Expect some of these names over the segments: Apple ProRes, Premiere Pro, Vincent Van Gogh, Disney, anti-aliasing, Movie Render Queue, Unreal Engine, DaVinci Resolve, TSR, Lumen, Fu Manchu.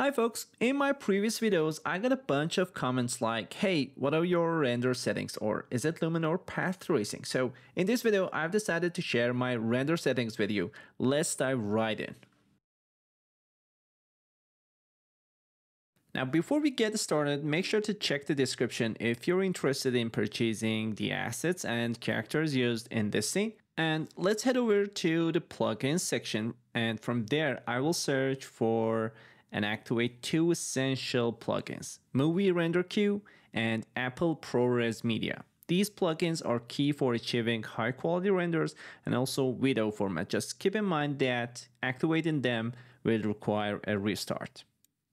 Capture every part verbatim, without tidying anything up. Hi folks, in my previous videos I got a bunch of comments like, hey, what are your render settings, or is it Lumen or path tracing? So in this video I've decided to share my render settings with you. Let's dive right in. Now before we get started, make sure to check the description if you're interested in purchasing the assets and characters used in this scene. And let's head over to the plugins section, and from there I will search for and activate two essential plugins, Movie Render Queue and Apple ProRes Media. These plugins are key for achieving high quality renders and also video format. Just keep in mind that activating them will require a restart.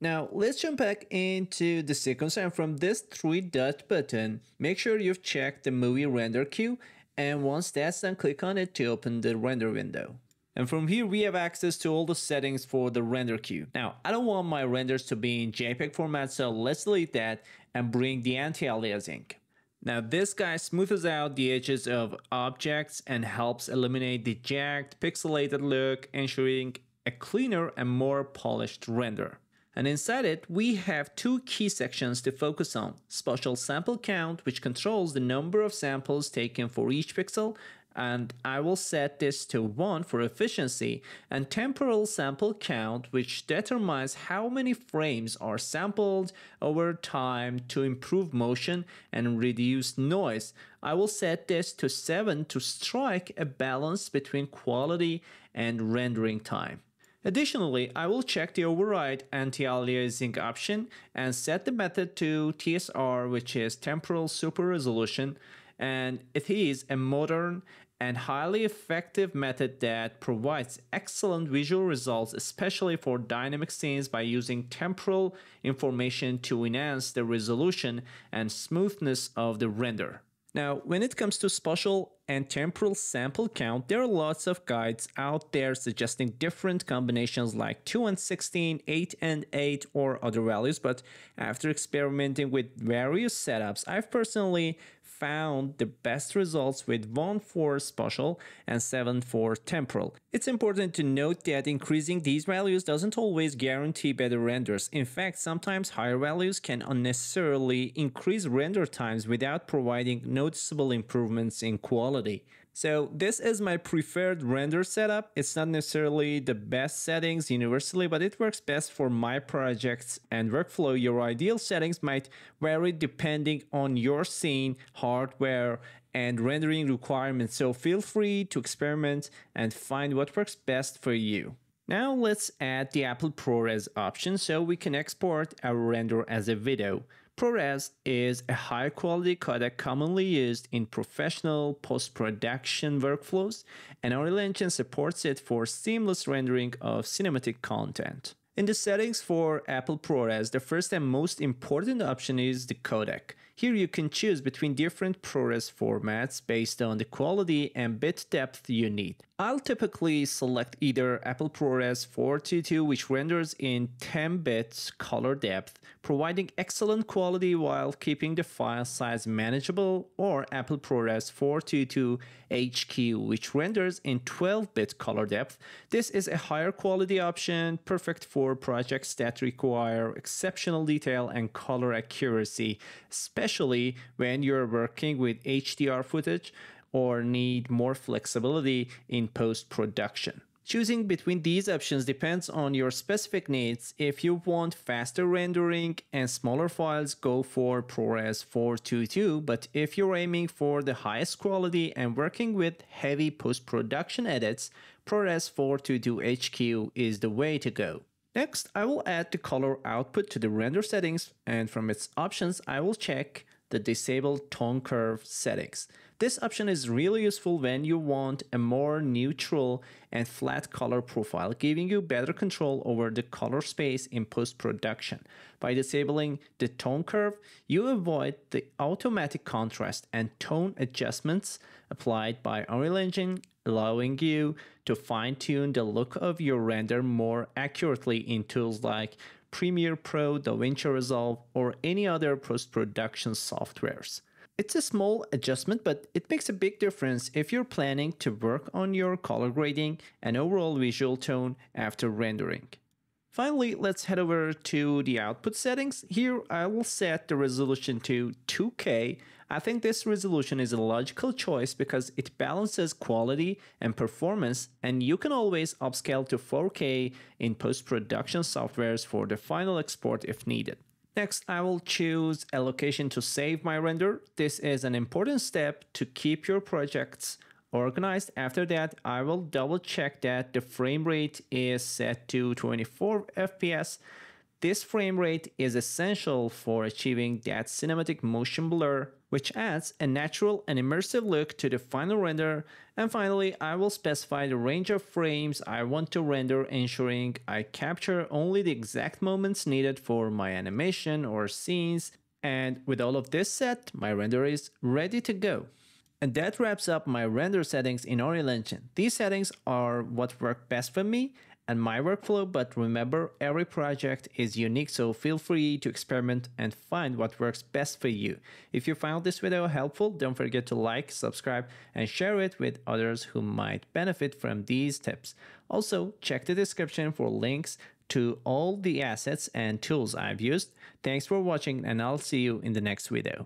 Now let's jump back into the sequence, and from this three dot button, make sure you've checked the Movie Render Queue, and once that's done, click on it to open the render window. And from here we have access to all the settings for the render queue. Now I don't want my renders to be in JPEG format, so let's delete that and bring the anti-aliasing. Now this guy smooths out the edges of objects and helps eliminate the jagged, pixelated look, ensuring a cleaner and more polished render. And inside it we have two key sections to focus on, spatial sample count, which controls the number of samples taken for each pixel, and I will set this to one for efficiency, and temporal sample count, which determines how many frames are sampled over time to improve motion and reduce noise. I will set this to seven to strike a balance between quality and rendering time. Additionally, I will check the override anti-aliasing option and set the method to T S R, which is temporal super resolution, and it is a modern and highly effective method that provides excellent visual results, especially for dynamic scenes, by using temporal information to enhance the resolution and smoothness of the render. Now, when it comes to spatial and temporal sample count, there are lots of guides out there suggesting different combinations like two and sixteen, eight and eight, or other values, but after experimenting with various setups, I've personally found the best results with one for spatial and seven for temporal. It's important to note that increasing these values doesn't always guarantee better renders. In fact, sometimes higher values can unnecessarily increase render times without providing noticeable improvements in quality. So this is my preferred render setup. It's not necessarily the best settings universally, but it works best for my projects and workflow. Your ideal settings might vary depending on your scene, hardware, and rendering requirements. So feel free to experiment and find what works best for you. Now let's add the Apple ProRes option so we can export our render as a video. ProRes is a high-quality codec commonly used in professional post-production workflows, and Unreal Engine supports it for seamless rendering of cinematic content. In the settings for Apple ProRes, the first and most important option is the codec. Here you can choose between different ProRes formats based on the quality and bit depth you need. I'll typically select either Apple ProRes four twenty-two, which renders in ten bits color depth, providing excellent quality while keeping the file size manageable, or Apple ProRes four twenty-two H Q, which renders in twelve bit color depth. This is a higher quality option, perfect for projects that require exceptional detail and color accuracy, especially when you're working with H D R footage or need more flexibility in post-production. Choosing between these options depends on your specific needs. If you want faster rendering and smaller files, go for ProRes four twenty-two, but if you're aiming for the highest quality and working with heavy post-production edits, ProRes four twenty-two H Q is the way to go. Next, I will add the color output to the render settings, and from its options, I will check the disable tone curve settings. This option is really useful when you want a more neutral and flat color profile, giving you better control over the color space in post-production. By disabling the tone curve, you avoid the automatic contrast and tone adjustments applied by Unreal Engine, allowing you to fine-tune the look of your render more accurately in tools like Premiere Pro, DaVinci Resolve, or any other post-production softwares. It's a small adjustment, but it makes a big difference if you're planning to work on your color grading and overall visual tone after rendering. Finally, let's head over to the output settings. Here, I will set the resolution to two K. I think this resolution is a logical choice because it balances quality and performance, and you can always upscale to four K in post-production softwares for the final export if needed. Next, I will choose a location to save my render. This is an important step to keep your projects organized. After that, I will double check that the frame rate is set to twenty-four F P S. This frame rate is essential for achieving that cinematic motion blur, which adds a natural and immersive look to the final render. And finally, I will specify the range of frames I want to render, ensuring I capture only the exact moments needed for my animation or scenes. And with all of this set, my render is ready to go. And that wraps up my render settings in Unreal Engine. These settings are what work best for me and my workflow, but remember, every project is unique, so feel free to experiment and find what works best for you. If you found this video helpful, don't forget to like, subscribe, and share it with others who might benefit from these tips. Also, check the description for links to all the assets and tools I've used. Thanks for watching, and I'll see you in the next video.